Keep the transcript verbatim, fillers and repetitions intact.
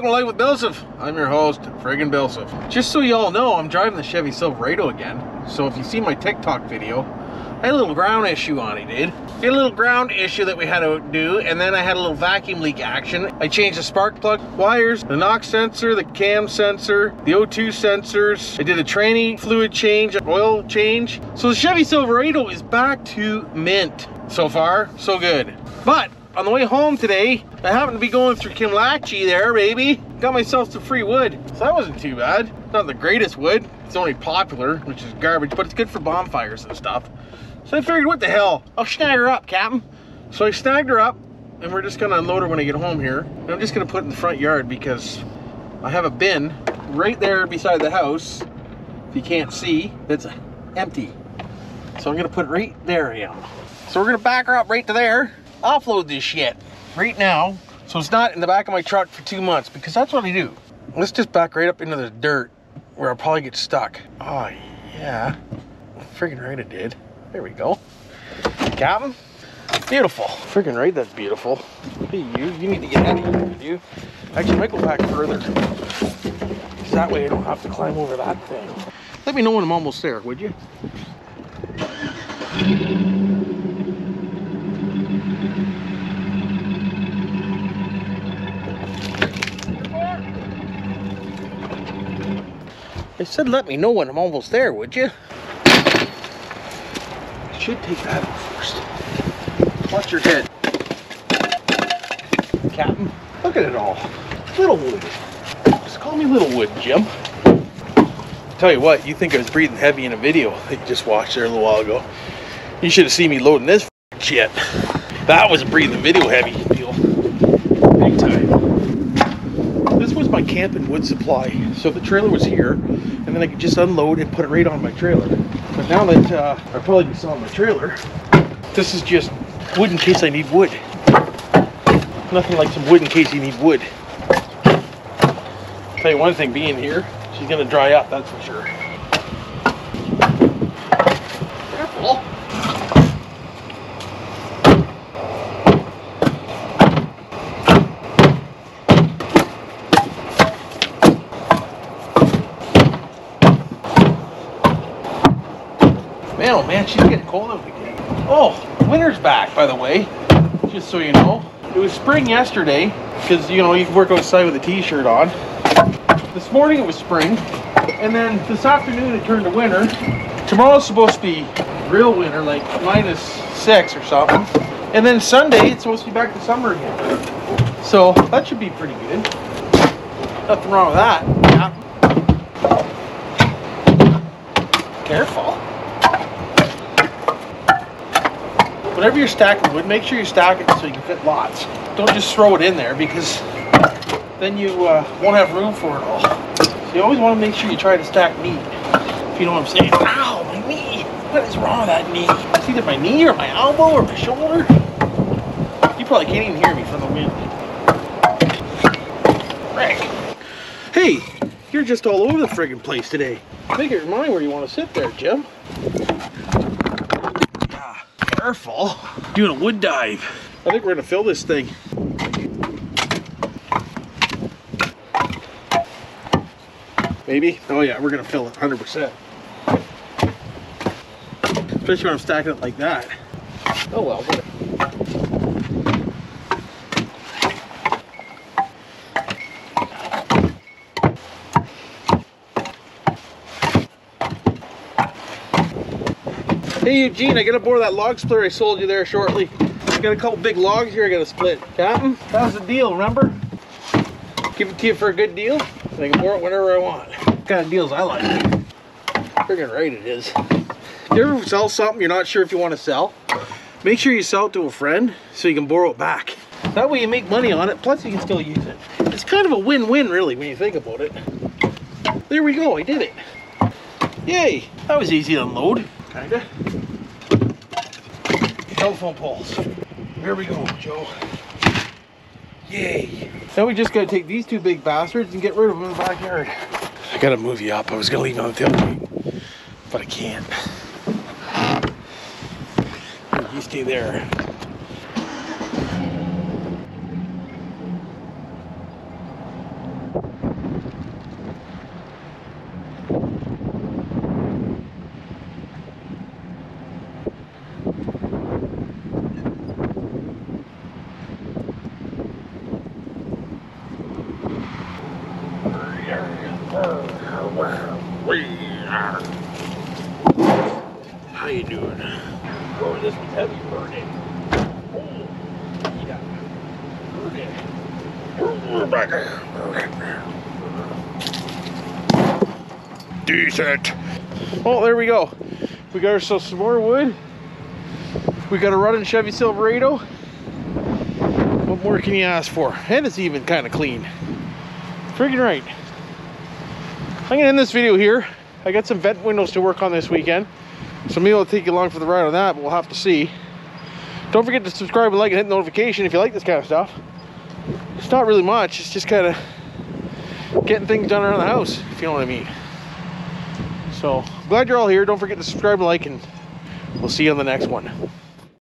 welcome to Life with BillSiff. I'm your host, friggin' BillSiff. Just so y'all know, I'm driving the Chevy Silverado again. So if you see my TikTok video, I had a little ground issue on it, dude. I had a little ground issue that we had to do, and then I had a little vacuum leak action. I changed the spark plug wires, the NOx sensor, the cam sensor, the O two sensors. I did a tranny fluid change, oil change. So the Chevy Silverado is back to mint. So far, so good. But on the way home today, I happened to be going through Kimlachi there, baby. Got myself some free wood, so that wasn't too bad. Not the greatest wood. It's only popular, which is garbage, but it's good for bonfires and stuff. So I figured, what the hell? I'll snag her up, Captain. So I snagged her up, and we're just gonna unload her when I get home here. And I'm just gonna put it in the front yard because I have a bin right there beside the house, if you can't see, that's empty. So I'm gonna put it right there, yeah. So we're gonna back her up right to there, offload this shit right now, so it's not in the back of my truck for two months because that's what I do. Let's just back right up into the dirt where I'll probably get stuck. Oh yeah, freaking right it did. There we go. Captain, beautiful. Freaking right, that's beautiful. Hey, you, you need to get out of here, you. Actually, I might go back further. Because that way I don't have to climb over that thing. Let me know when I'm almost there, would you? I said let me know when I'm almost there, would you? Should take that off first. Watch your head. Captain, look at it all. Littlewood. Just call me Littlewood, Jim. Tell you what, you think I was breathing heavy in a video that you just watched there a little while ago. You should have seen me loading this shit. That was a breathing video heavy deal. Big time. This was my camp and wood supply. So the trailer was here, and then I could just unload and put it right on my trailer. But now that uh, I probably just saw my trailer, this is just wood in case I need wood. Nothing like some wood in case you need wood. I'll tell you one thing, being here, she's gonna dry up, that's for sure. Careful. Man, oh man, she's getting cold out again. Oh, winter's back, by the way, just so you know. It was spring yesterday, because, you know, you can work outside with a t-shirt on. This morning it was spring, and then this afternoon it turned to winter. Tomorrow's supposed to be real winter, like minus six or something. And then Sunday, it's supposed to be back to summer again. So, that should be pretty good. Nothing wrong with that. Yeah. Careful. Whenever you're stacking wood, make sure you stack it so you can fit lots. Don't just throw it in there because then you uh, won't have room for it all. So you always want to make sure you try to stack neat, if you know what I'm saying. Ow, my knee! What is wrong with that knee? It's either my knee or my elbow or my shoulder. You probably can't even hear me from the wind. Frick. Hey, you're just all over the friggin' place today. Make your mind where you want to sit there, Jim. Careful. Doing a wood dive. I think we're gonna fill this thing. Maybe? Oh yeah, we're gonna fill it one hundred percent. Especially when I'm stacking it like that. Oh well. Hey Eugene, I gotta borrow that log splitter I sold you there shortly. I got a couple big logs here I gotta split. Captain, that was the deal, remember? Give it to you for a good deal, and I can borrow it whenever I want. What kind of deals I like. Friggin' right it is. You ever sell something you're not sure if you want to sell? Make sure you sell it to a friend so you can borrow it back. That way you make money on it, plus you can still use it. It's kind of a win-win really when you think about it. There we go, I did it. Yay, that was easy to unload. Kinda. Telephone poles. Here we go, Joe. Yay. Now we just gotta take these two big bastards and get rid of them in the backyard. I gotta move you up. I was gonna leave you on the tailgate, but I can't. You stay there. How you doing? Oh, this one's heavy, burning. Oh, yeah, burning. Oh, back burning. Decent. Oh, there we go. We got ourselves some more wood. We got a running Chevy Silverado. What more can you ask for? And it's even kind of clean. Friggin' right. I'm gonna end this video here. I got some vent windows to work on this weekend, so maybe I'll take you along for the ride on that, but we'll have to see. Don't forget to subscribe and like and hit the notification if you like this kind of stuff. It's not really much, it's just kind of getting things done around the house, if you know what I mean. So, glad you're all here. Don't forget to subscribe and like, and we'll see you on the next one.